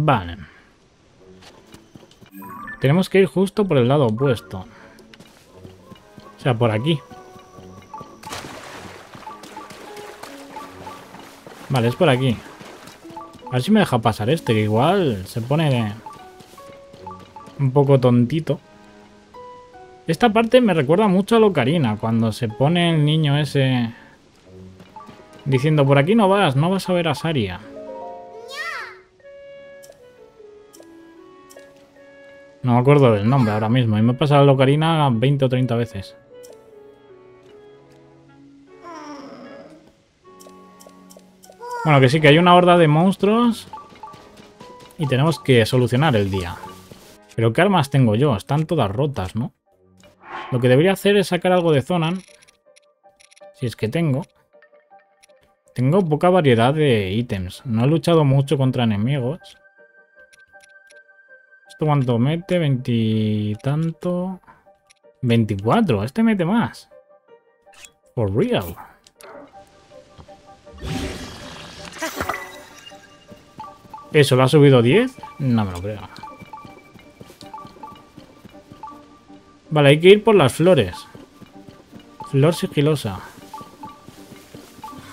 Vale. Tenemos que ir justo por el lado opuesto. O sea, por aquí. Vale, es por aquí. A ver si me deja pasar este, que igual se pone un poco tontito. Esta parte me recuerda mucho a la ocarina, cuando se pone el niño ese diciendo, por aquí no vas, no vas a ver a Saria. No me acuerdo del nombre ahora mismo. Y me he pasado la ocarina 20 o 30 veces. Bueno, que sí, que hay una horda de monstruos. Y tenemos que solucionar el día. Pero ¿qué armas tengo yo? Están todas rotas, ¿no? Lo que debería hacer es sacar algo de Zonan. Si es que tengo. Tengo poca variedad de ítems. No he luchado mucho contra enemigos. ¿Esto cuánto mete? 20 y tanto. 24. Este mete más. For real. ¿Eso lo ha subido 10? No me lo creo. Vale, hay que ir por las flores. Flor sigilosa.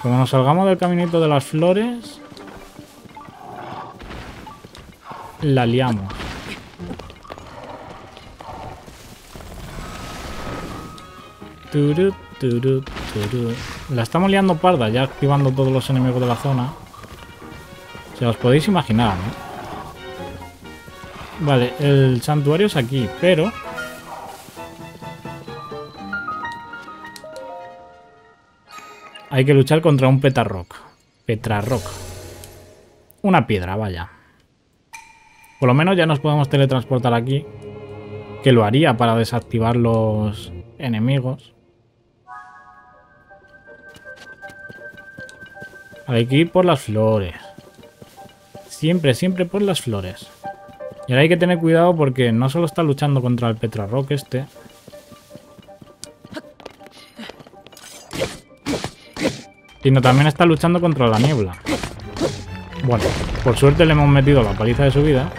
Como nos salgamos del caminito de las flores, la liamos. La estamos liando parda, ya activando todos los enemigos de la zona. Se os podéis imaginar, ¿no? Vale, el santuario es aquí, pero... hay que luchar contra un Petarrock. Petarrock. Una piedra, vaya. Por lo menos ya nos podemos teletransportar aquí. Que lo haría para desactivar los enemigos. Hay que ir por las flores. Siempre, siempre por las flores. Y ahora hay que tener cuidado porque no solo está luchando contra el Petarrock este. Sino también está luchando contra la niebla. Bueno, por suerte le hemos metido la paliza de su vida.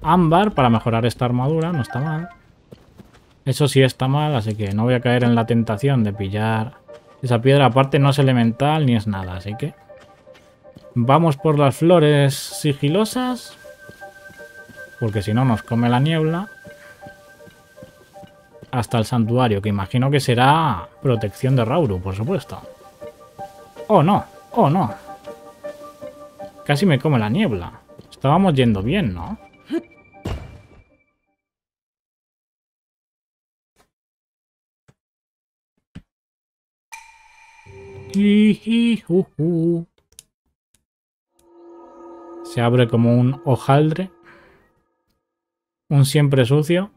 Ámbar para mejorar esta armadura, no está mal. Eso sí está mal, así que no voy a caer en la tentación de pillar... esa piedra aparte no es elemental ni es nada, así que... vamos por las flores sigilosas. Porque si no nos come la niebla. Hasta el santuario, que imagino que será protección de Rauru, por supuesto. ¡Oh no! ¡Oh no! Casi me come la niebla. Estábamos yendo bien, ¿no? Se abre como un hojaldre. Un siempre sucio.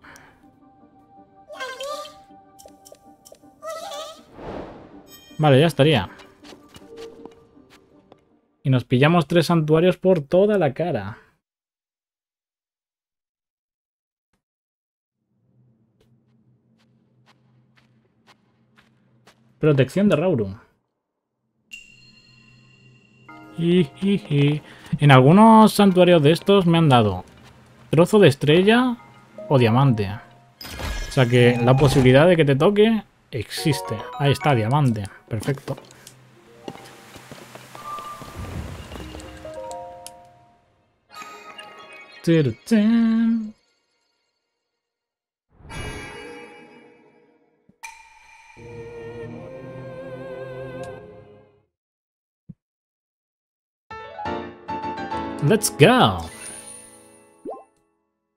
Vale, ya estaría. Y nos pillamos 3 santuarios por toda la cara. Protección de Rauru. En algunos santuarios de estos me han dado trozo de estrella o diamante. O sea que la posibilidad de que te toque existe. Ahí está, diamante. Perfecto. Let's go.